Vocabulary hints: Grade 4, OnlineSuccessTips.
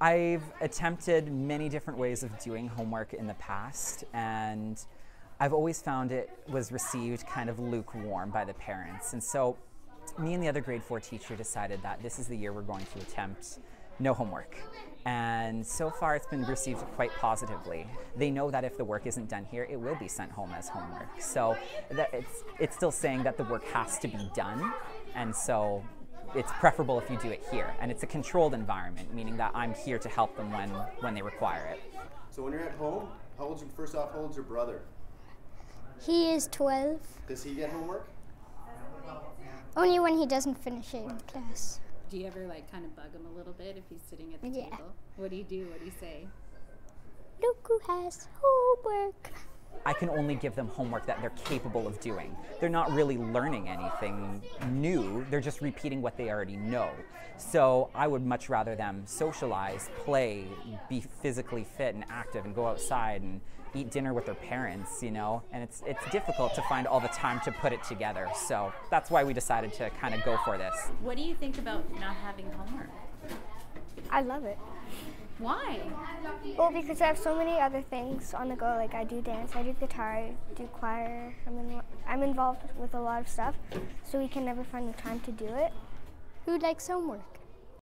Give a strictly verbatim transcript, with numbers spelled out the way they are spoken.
I've attempted many different ways of doing homework in the past, and I've always found it was received kind of lukewarm by the parents. And so me and the other grade four teacher decided that this is the year we're going to attempt no homework. And so far it's been received quite positively. They know that if the work isn't done here, it will be sent home as homework. So that it's, it's still saying that the work has to be done. And so it's preferable if you do it here. And it's a controlled environment, meaning that I'm here to help them when, when they require it. So when you're at home, how old's your, first off, how old's your brother? He is twelve. Does he get homework? Only when he doesn't finish it in class. Do you ever like kind of bug him a little bit if he's sitting at the yeah. table? What do you do? What do you say? Look who has homework. I can only give them homework that they're capable of doing. They're not really learning anything new, they're just repeating what they already know. So I would much rather them socialize, play, be physically fit and active and go outside and eat dinner with their parents, you know? And it's, it's difficult to find all the time to put it together. So that's why we decided to kind of go for this. What do you think about not having homework? I love it. Why? Well, because I have so many other things on the go. Like I do dance, I do guitar, I do choir. I'm, in, I'm involved with a lot of stuff, so we can never find the time to do it. Who likes homework?